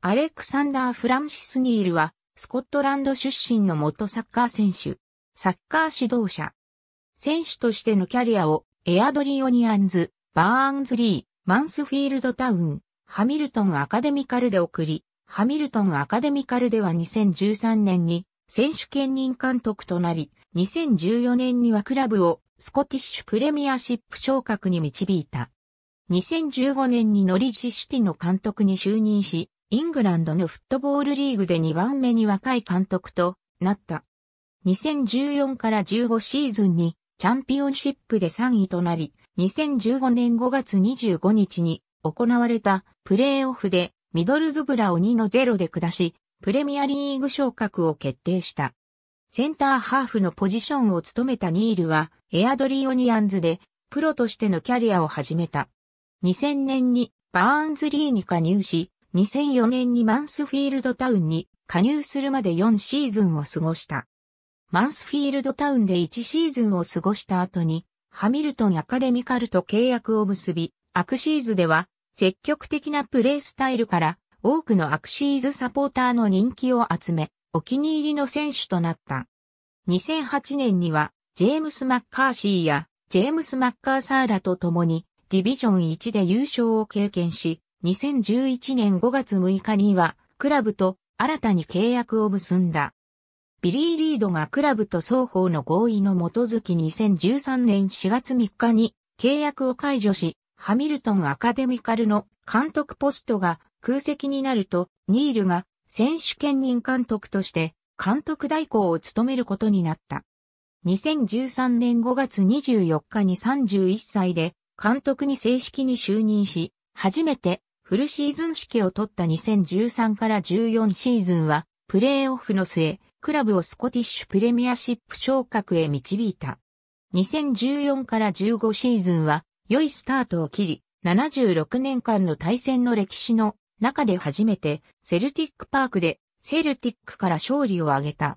アレクサンダー・フランシス・ニールは、スコットランド出身の元サッカー選手、サッカー指導者。選手としてのキャリアを、エアドリオニアンズ、バーンズリー、マンスフィールドタウン、ハミルトン・アカデミカルで送り、ハミルトン・アカデミカルでは2013年に、選手兼任監督となり、2014年にはクラブを、スコティッシュプレミアシップ昇格に導いた。2015年にノリッジシティの監督に就任し、イングランドのフットボールリーグで2番目に若い監督となった。2014から15シーズンにチャンピオンシップで3位となり、2015年5月25日に行われたプレーオフでミドルズブラを 2-0 で下し、プレミアリーグ昇格を決定した。センターハーフのポジションを務めたニールはエアドリオニアンズでプロとしてのキャリアを始めた。2000年にバーンズリーに加入し、2004年にマンスフィールドタウンに加入するまで4シーズンを過ごした。マンスフィールドタウンで1シーズンを過ごした後に、ハミルトン・アカデミカルと契約を結び、アクシーズでは積極的なプレースタイルから多くのアクシーズサポーターの人気を集め、お気に入りの選手となった。2008年にはジェームス・マッカーシーやジェームス・マッカーサーラと共にディビジョン1で優勝を経験し、2011年5月6日にはクラブと新たに契約を結んだ。ビリー・リードがクラブと双方の合意の基づき2013年4月3日に契約を解除し、ハミルトン・アカデミカルの監督ポストが空席になると、ニールが選手兼任監督として監督代行を務めることになった。2013年5月24日に31歳で監督に正式に就任し、初めてフルシーズン指揮を取った2013から14シーズンは、プレーオフの末、クラブをスコティッシュプレミアシップ昇格へ導いた。2014から15シーズンは、良いスタートを切り、76年間の対戦の歴史の中で初めて、セルティックパークで、セルティックから勝利を挙げた。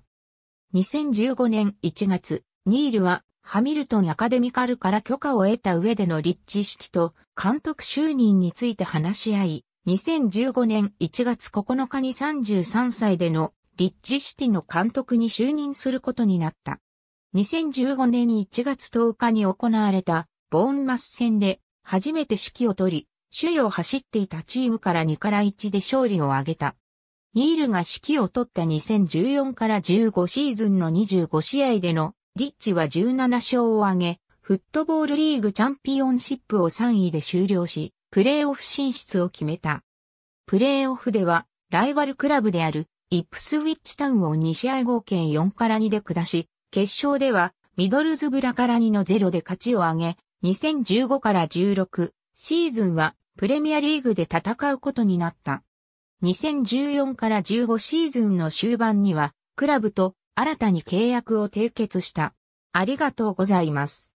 2015年1月、ニールは、ハミルトン・アカデミカルから許可を得た上でのノリッジシティと監督就任について話し合い、2015年1月9日に33歳でのリッジシティの監督に就任することになった。2015年1月10日に行われたボーンマス戦で初めて指揮を取り、首位を走っていたチームから2から1で勝利を挙げた。ニールが指揮を取った2014から15シーズンの25試合でのリッジは17勝を挙げ、フットボールリーグチャンピオンシップを3位で終了し、プレーオフ進出を決めた。プレーオフでは、ライバルクラブである、イップスウィッチタウンを2試合合計4から2で下し、決勝では、ミドルズブラから 2-0 で勝ちを挙げ、2015から16シーズンは、プレミアリーグで戦うことになった。2014から15シーズンの終盤には、クラブと、新たに契約を締結した。ありがとうございます。